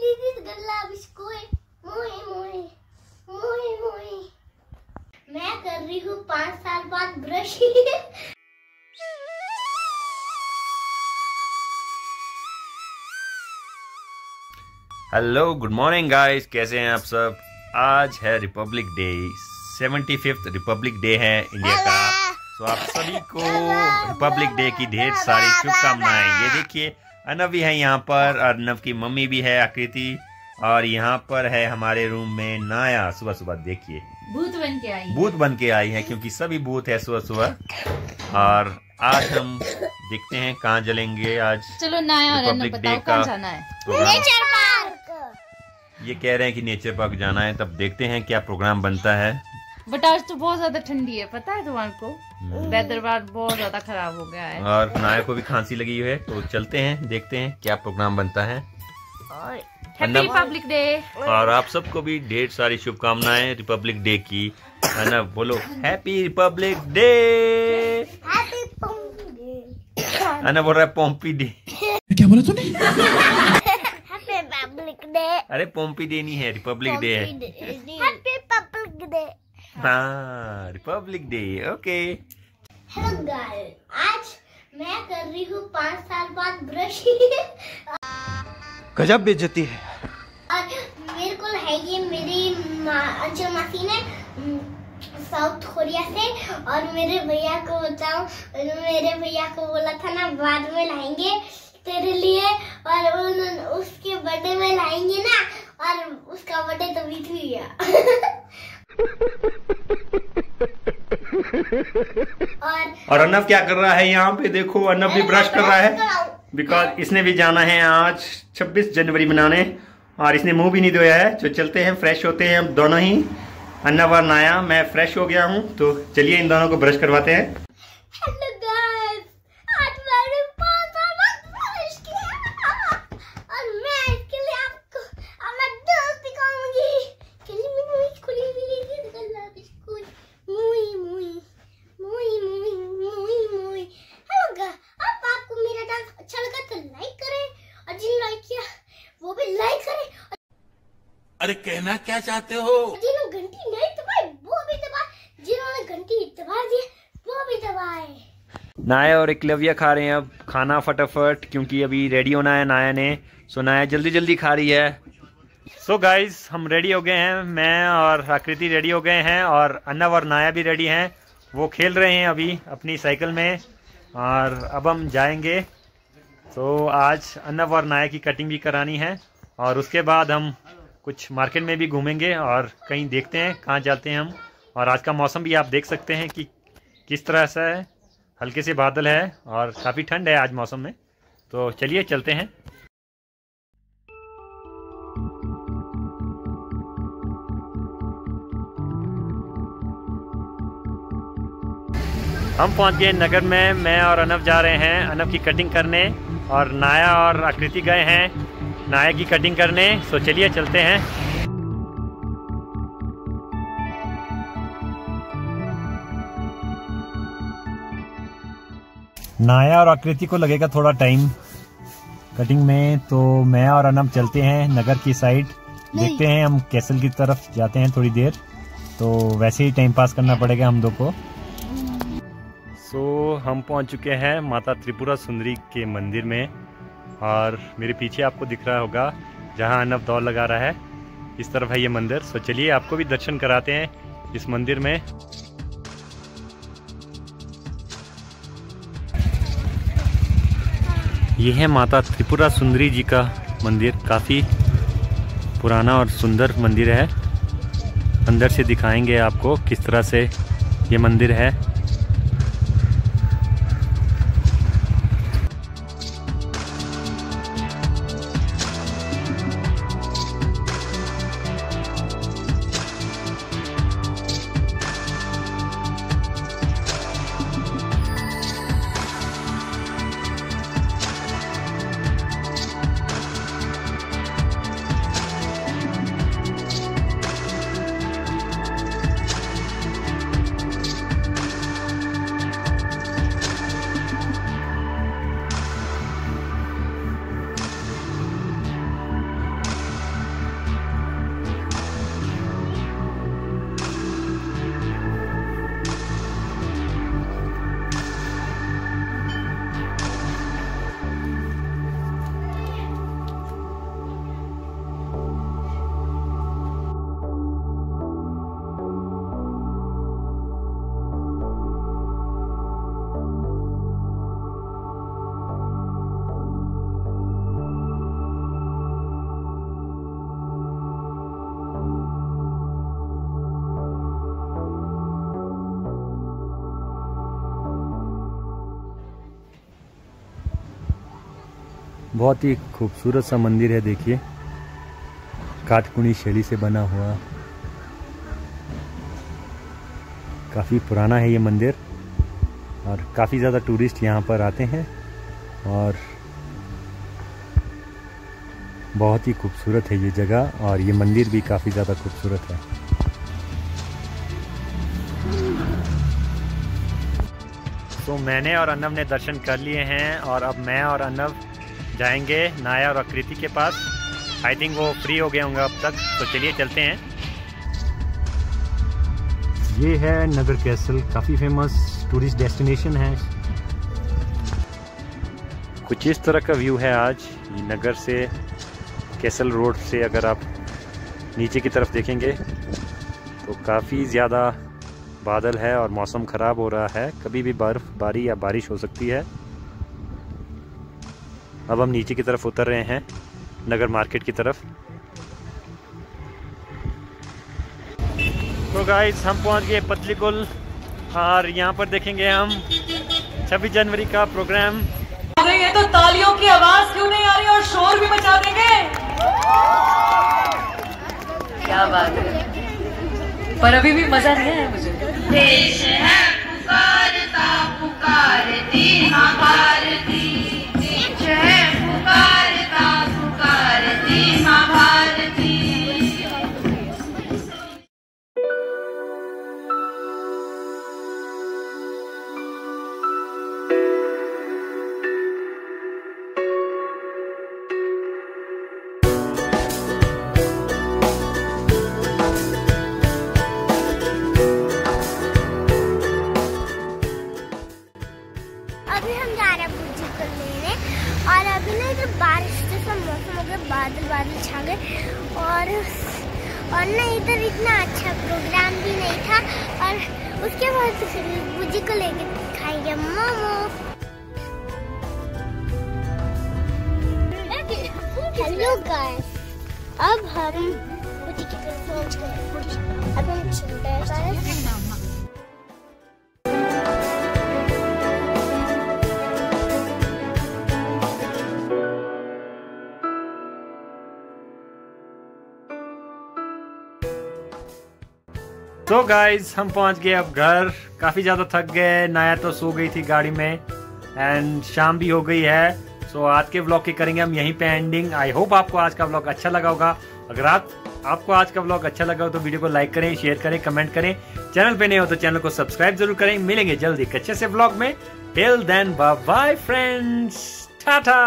मैं कर रही हूँ 5 साल बाद brush. Hello, good morning guys, कैसे हैं आप सब। आज है republic day, 75th republic day है इंडिया का। तो आप सभी को रिपब्लिक डे की ढेर सारी शुभकामनाएं। ये देखिए अर्नव भी है यहाँ पर, अर्नव की मम्मी भी है आकृति, और यहाँ पर है हमारे रूम में नाया। सुबह सुबह देखिए भूत बन के आई है, क्योंकि सभी भूत है सुबह सुबह। और आज हम देखते हैं कहाँ जलेंगे आज। चलो नाया, रिपब्लिक डे का ये कह रहे हैं कि नेचर पार्क जाना है, तब देखते हैं क्या प्रोग्राम बनता है। बट आज तो बहुत ज्यादा ठंडी है, पता है तुम्हारे, वेदर बहुत ज्यादा खराब हो गया है, और नाया को भी खांसी लगी हुई है। तो चलते हैं, देखते हैं क्या प्रोग्राम बनता है। और हैप्पी रिपब्लिक डे, और आप सबको भी ढेर सारी शुभकामनाएं रिपब्लिक डे की। ना बोलो हैप्पी रिपब्लिक डे। अना बोल रहा है पोम्पी डे। क्या बोला तूने? Republic day. अरे पोम्पी डे नहीं है, रिपब्लिक डे है। हैप्पी रिपब्लिक डे, हाँ republic day, okay. Hello guys, आज मैं कर रही हूँ 5 साल बाद ब्रश। गजब बेइज्जती है। मेरे को है ये मेरी अंचल मासी ने साउथ कोरिया से, और मेरे भैया को बोला था ना बाद में लाएंगे तेरे लिए, और उसके बर्थडे में लाएंगे ना, और उसका बर्थडे तो बीत ही गया। और अर्नव क्या कर रहा है यहाँ पे, देखो अर्नव भी ब्रश कर रहा है, बिकॉज इसने भी जाना है आज 26 जनवरी मनाने, और इसने मुंह भी नहीं धोया है। तो चलते हैं, फ्रेश होते हैं हम दोनों ही, अर्नव और नाया। मैं फ्रेश हो गया हूँ, तो चलिए इन दोनों को ब्रश करवाते हैं। हेलो गाइस, आज मैंने 5 साल बाद ब्रश किया, और मैं इसके लिए आपको अपना दोस्त दिखाऊंगी। चलिए मैं मुंह खुली मिलेगी गल्ला बिस्कुट मुई मुई मुई मुई मुई मुई। हेलो गाइस, आपको मेरा डांस अच्छा लगा तो लाइक करें, और जिन लाइक किया वो भी लाइक करें। अरे कहना क्या चाहते हो, जिन्होंने घंटी नहीं दबाई वो भी दबाए, जिन्होंने घंटी दबा दी वो भी दबाए। नाया और एकलव्या खा रहे हैं अब खाना फटाफट, क्योंकि अभी रेडी होना है नाया ने। सो नाया जल्दी जल्दी खा रही है। सो गाइज, हम रेडी हो गए हैं, मैं और आकृति रेडी हो गए हैं, और अर्नव और नाया भी रेडी हैं। वो खेल रहे हैं अभी अपनी साइकिल में, और अब हम जाएंगे। तो आज अर्नव और नाया की कटिंग भी करानी है, और उसके बाद हम कुछ मार्केट में भी घूमेंगे, और कहीं देखते हैं कहाँ जाते हैं हम। और आज का मौसम भी आप देख सकते हैं कि किस तरह से है, हल्के से बादल है, और काफ़ी ठंड है आज मौसम में। तो चलिए चलते हैं। हम पहुंच गए नगर में, मैं और अर्नव जा रहे हैं अर्नव की कटिंग करने, और नाया और आकृति गए हैं नाया की कटिंग करने। सो चलिए चलते हैं। नाया और आकृति को लगेगा थोड़ा टाइम कटिंग में, तो मैं और अर्नव चलते हैं नगर की साइड, देखते हैं हम कैसल की तरफ जाते हैं थोड़ी देर। तो वैसे ही टाइम पास करना पड़ेगा हम दो को। सो हम पहुंच चुके हैं माता त्रिपुरा सुंदरी के मंदिर में, और मेरे पीछे आपको दिख रहा होगा जहां अर्नव दौड़ लगा रहा है, इस तरफ है ये मंदिर। सो चलिए आपको भी दर्शन कराते हैं इस मंदिर में। यह है माता त्रिपुरा सुंदरी जी का मंदिर, काफ़ी पुराना और सुंदर मंदिर है। अंदर से दिखाएंगे आपको किस तरह से ये मंदिर है। बहुत ही खूबसूरत सा मंदिर है। देखिए काठकुनी शैली से बना हुआ, काफ़ी पुराना है ये मंदिर और काफ़ी ज़्यादा टूरिस्ट यहाँ पर आते हैं और बहुत ही खूबसूरत है ये जगह और ये मंदिर भी काफ़ी ज़्यादा खूबसूरत है। तो मैंने और अर्णव ने दर्शन कर लिए हैं और अब मैं और अर्णव जाएंगे नाया और आकृति के पास। आई थिंक वो फ्री हो गए होंगे अब तक, तो चलिए चलते हैं। ये है नगर कैसल, काफ़ी फेमस टूरिस्ट डेस्टिनेशन है। कुछ इस तरह का व्यू है आज नगर से। कैसल रोड से अगर आप नीचे की तरफ देखेंगे तो काफ़ी ज़्यादा बादल है और मौसम ख़राब हो रहा है, कभी भी बर्फ़बारी या बारिश हो सकती है। अब हम नीचे की तरफ उतर रहे हैं नगर मार्केट की तरफ। तो गाइस हम पहुंच गए पतलीकुल और यहां पर देखेंगे हम 26 जनवरी का प्रोग्राम। ये तो तालियों की आवाज़ क्यों नहीं आ रही और शोर भी मचा देंगे, क्या बात है। पर अभी भी मजा नहीं है मुझे। देश है पुकारता पुकारती भारती, देश है पुकारता पुकारती भारती। अभी हम जा रहे हैं भुर्जी को लेने और अभी ना इधर बारिश जैसा मौसम हो गया, बादल छा गए और ना इधर इतना अच्छा प्रोग्राम भी नहीं था। और उसके बाद फिर भुर्जी को लेके खाएंगे मोमो। हेलो गाइस, अब हम भुर्जी की तरफ पहुंच गए। अब हम चलते हैं। तो गाइज हम पहुंच गए अब घर, काफ़ी ज़्यादा थक गए। नाया तो सो गई थी गाड़ी में एंड शाम भी हो गई है। सो आज के व्लॉग की करेंगे हम यहीं पे एंडिंग। आई होप आपको आज का व्लॉग अच्छा लगा होगा। अगर आपको आज का व्लॉग अच्छा लगा हो तो वीडियो को लाइक करें, शेयर करें, कमेंट करें। चैनल पे नए हो तो चैनल को सब्सक्राइब जरूर करें। मिलेंगे जल्दी एक अच्छे से व्लॉग में। Till then bye bye friends, Tata.